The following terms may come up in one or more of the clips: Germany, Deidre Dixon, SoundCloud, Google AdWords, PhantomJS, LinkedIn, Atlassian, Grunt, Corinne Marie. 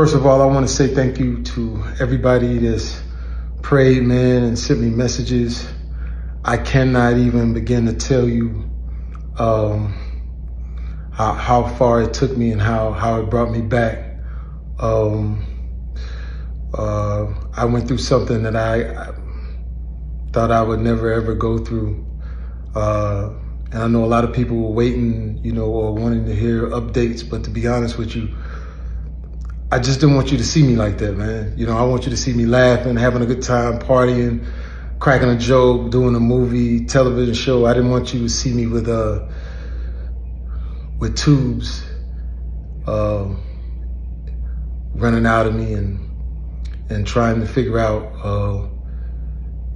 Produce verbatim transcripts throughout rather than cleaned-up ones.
First of all, I want to say thank you to everybody that's prayed, man, and sent me messages. I cannot even begin to tell you um, how, how far it took me and how, how it brought me back. Um, uh, I went through something that I, I thought I would never, ever go through. Uh, and I know a lot of people were waiting, you know, or wanting to hear updates, but to be honest with you, I just didn't want you to see me like that, man. You know, I want you to see me laughing, having a good time, partying, cracking a joke, doing a movie, television show. I didn't want you to see me with, uh, with tubes uh, running out of me and and trying to figure out uh,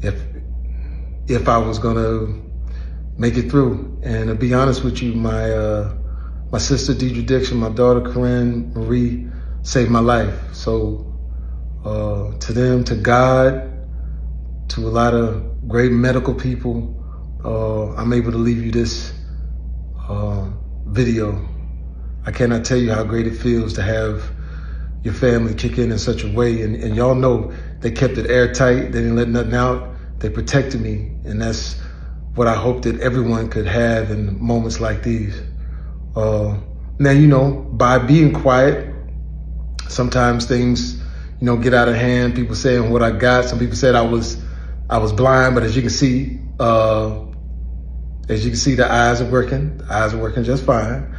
if if I was gonna make it through. And to be honest with you, my uh, my sister Deidre Dixon, my daughter Corinne Marie saved my life. So uh, to them, to God, to a lot of great medical people, uh, I'm able to leave you this uh, video. I cannot tell you how great it feels to have your family kick in in such a way. And, and y'all know they kept it airtight. They didn't let nothing out. They protected me. And that's what I hope that everyone could have in moments like these. Uh, now, you know, by being quiet, sometimes things, you know, get out of hand. People saying what I got. Some people said I was, I was blind. But as you can see, uh, as you can see, the eyes are working. The eyes are working just fine.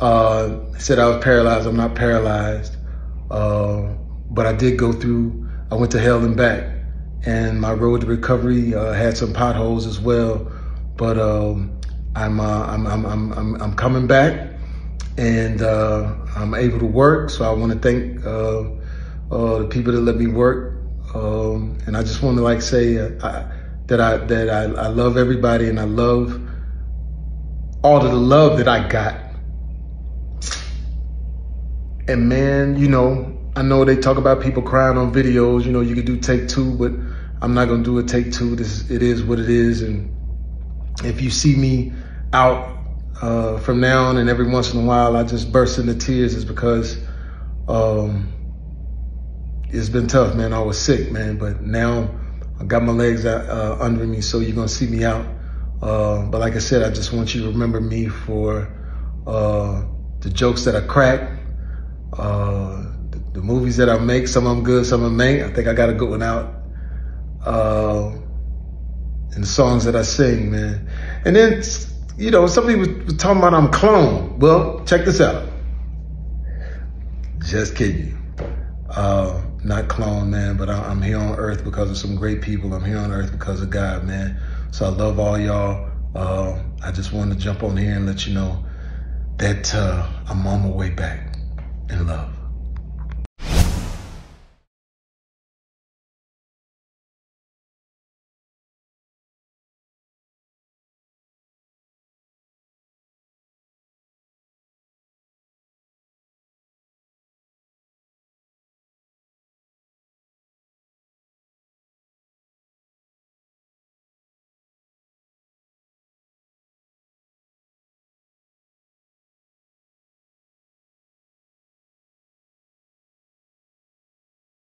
Uh, said I was paralyzed. I'm not paralyzed. Uh, but I did go through. I went to hell and back. And my road to recovery uh, had some potholes as well. But um, I'm, uh, I'm, I'm, I'm, I'm, I'm coming back. And uh, I'm able to work, so I want to thank uh, uh, the people that let me work. Um, and I just want to like say uh, I, that I that I, I love everybody, and I love all of the love that I got. And man, you know, I know they talk about people crying on videos. You know, you could do take two, but I'm not gonna do a take two. This it is what it is. And if you see me out Uh, from now on, and every once in a while I just burst into tears, is because um, it's been tough, man. I was sick, man, but now I got my legs uh, under me, so you're gonna see me out. Uh, but like I said, I just want you to remember me for uh, the jokes that I crack, uh, the, the movies that I make. Some of them good, some of them ain't. I think I got a good one out. Uh, and the songs that I sing, man. And then, you know, some people were talking about I'm clone. Well, check this out. Just kidding you. Uh, not clone, man, but I, I'm here on earth because of some great people. I'm here on earth because of God, man. So I love all y'all. Uh, I just wanted to jump on here and let you know that uh, I'm on my way back in love.